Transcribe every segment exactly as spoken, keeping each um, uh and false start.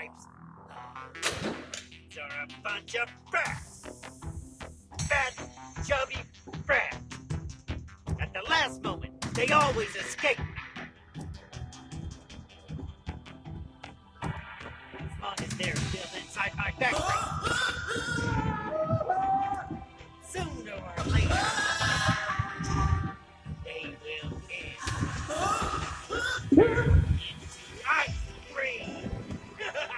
tribes. You're a bunch of brats. Fat, chubby brats. At the last moment, they always escape. As long as they're still inside my backpack, sooner or later, they will end into ice cream. Where am I?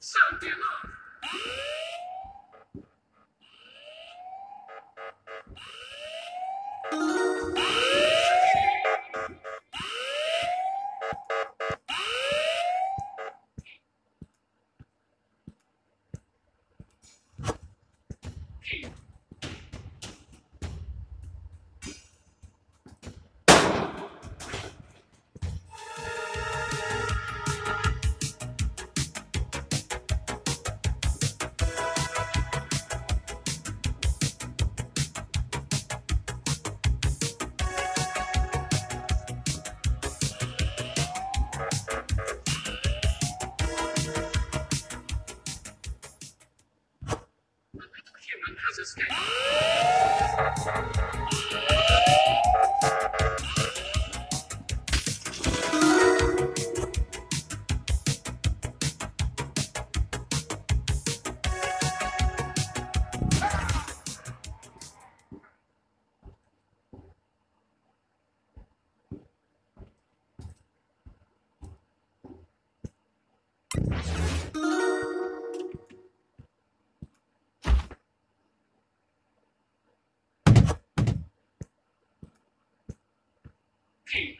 Shut them up! see.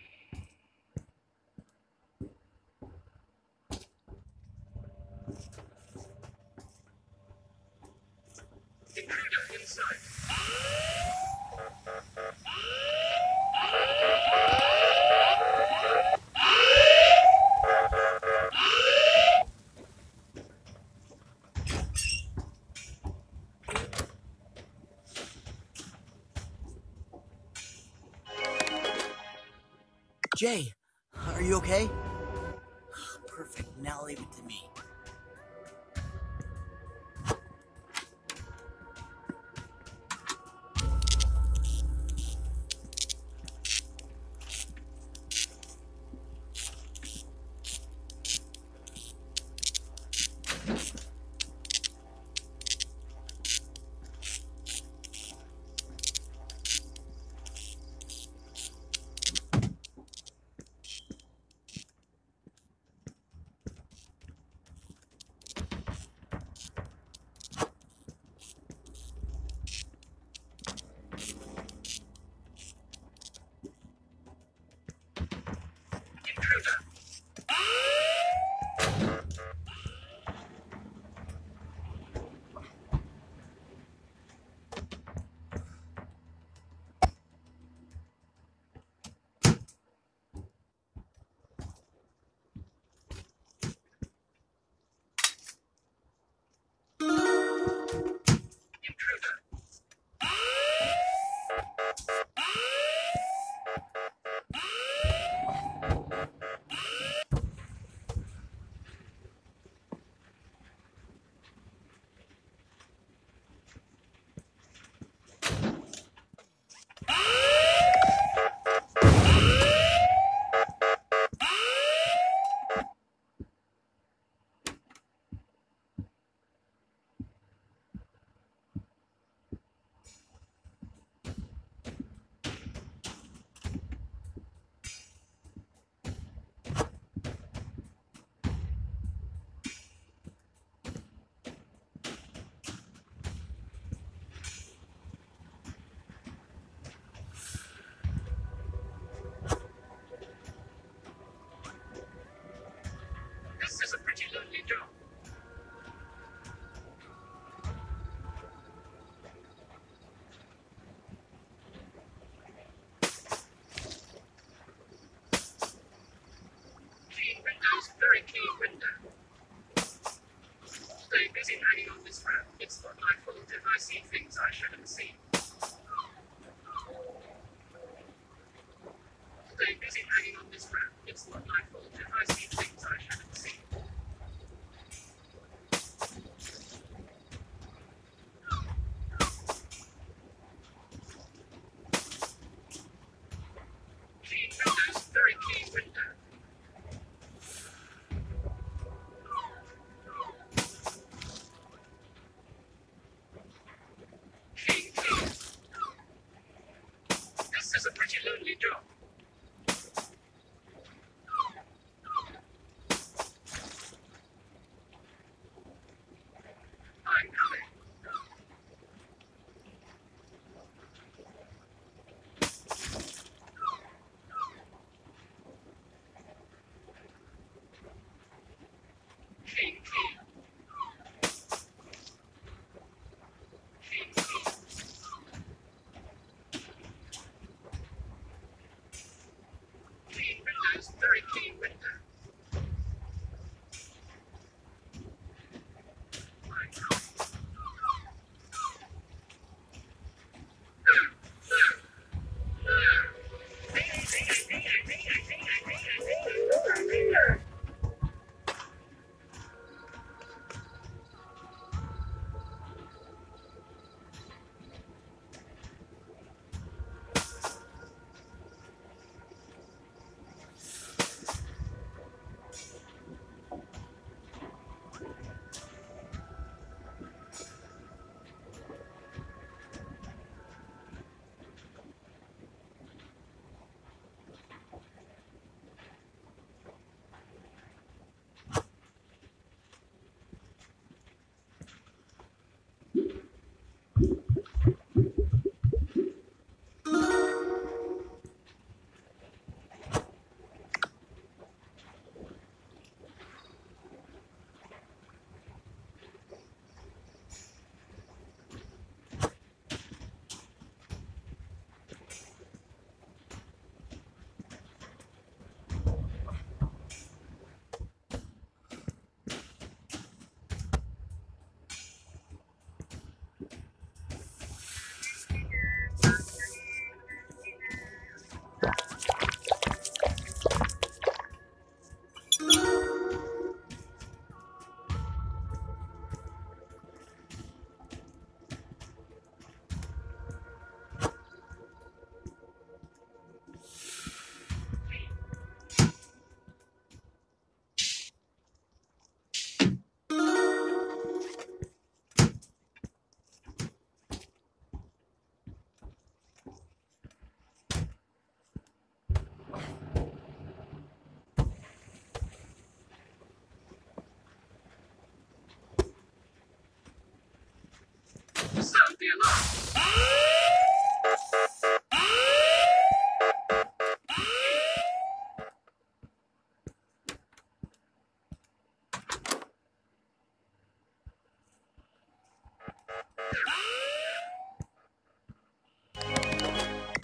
Intruder inside. Jay, are you okay? Perfect, now leave it to me. Stay busy hanging on this round. It's not my fault if I see things I shouldn't see. Stay busy hanging on this round. It's not my fault if I see things I shouldn't see. Key windows, very key window.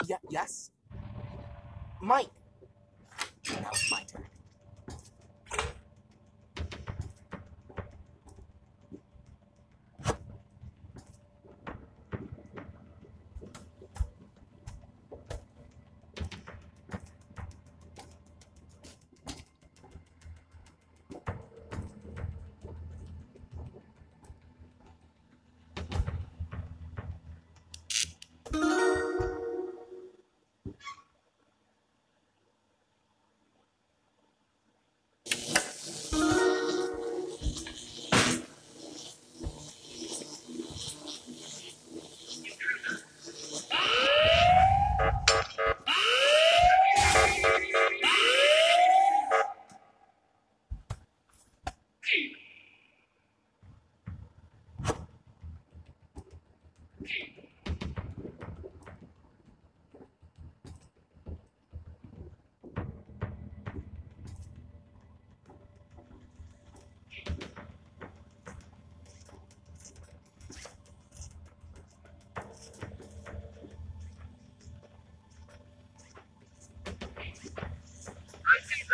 Yeah, yes? Mike! Now it's my turn.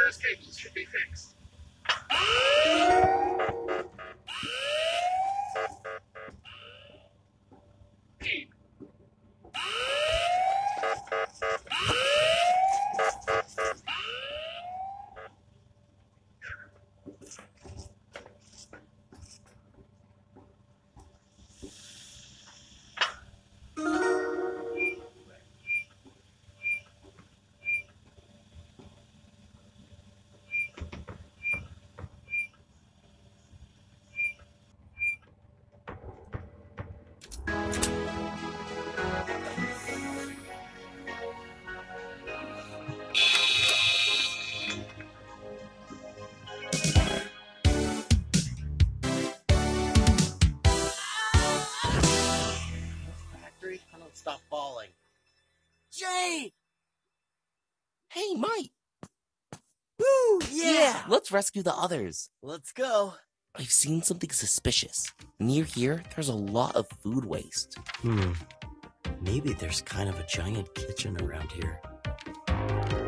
Those cables should be fixed. Stop falling. Jay! Hey, Mike! Woo! Yeah. yeah! Let's rescue the others. Let's go. I've seen something suspicious. Near here, there's a lot of food waste. Hmm. Maybe there's kind of a giant kitchen around here.